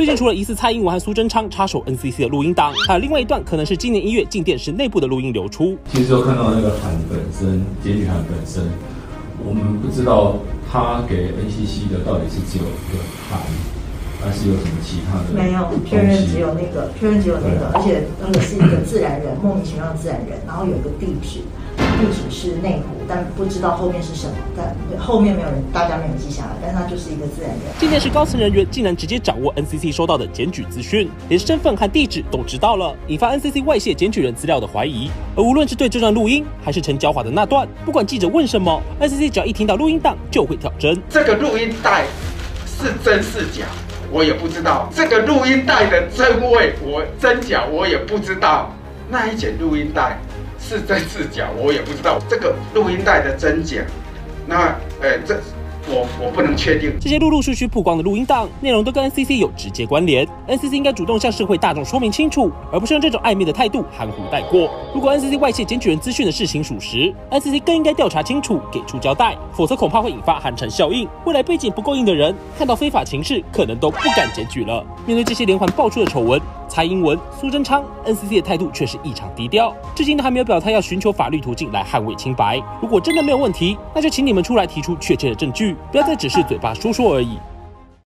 最近除了疑似蔡英文和苏贞昌插手 NCC 的录音档，还有另外一段可能是今年1月进电视内部的录音流出。其实就看到那个函本身，检举函本身，我们不知道他给 NCC 的到底是只有一个函，还是有什么其他的？没有，确认只有那个，而且那个是一个自然人，莫名其妙的自然人，然后有一个地址。 地址是内湖，但不知道后面是什么，但后面没有人，大家没有记下来，但它就是一个自然人。今天是高层人员竟然直接掌握 NCC 收到的检举资讯，连身份和地址都知道了，引发 NCC 外泄检举人资料的怀疑。而无论是对这段录音，还是陈椒华的那段，不管记者问什么 ，NCC 只要一听到录音档就会挑针。这个录音带是真是假？ 我也不知道。这个录音带的真伪，真假我也不知道。那一卷录音带。 是真是假，我也不知道这个录音带的真假。那，我不能确定。这些陆陆续续曝光的录音档内容都跟 NCC 有直接关联 ，NCC 应该主动向社会大众说明清楚，而不是用这种暧昧的态度含糊带过。如果 NCC 外泄检举人资讯的事情属实 ，NCC 更应该调查清楚，给出交代，否则恐怕会引发寒蝉效应。未来背景不够硬的人，看到非法情势，可能都不敢检举了。面对这些连环爆出的丑闻，蔡英文、苏贞昌 ，NCC 的态度却是异常低调，至今都还没有表态要寻求法律途径来捍卫清白。如果真的没有问题，那就请你们出来提出确切的证据。 不要再只是嘴巴说说而已。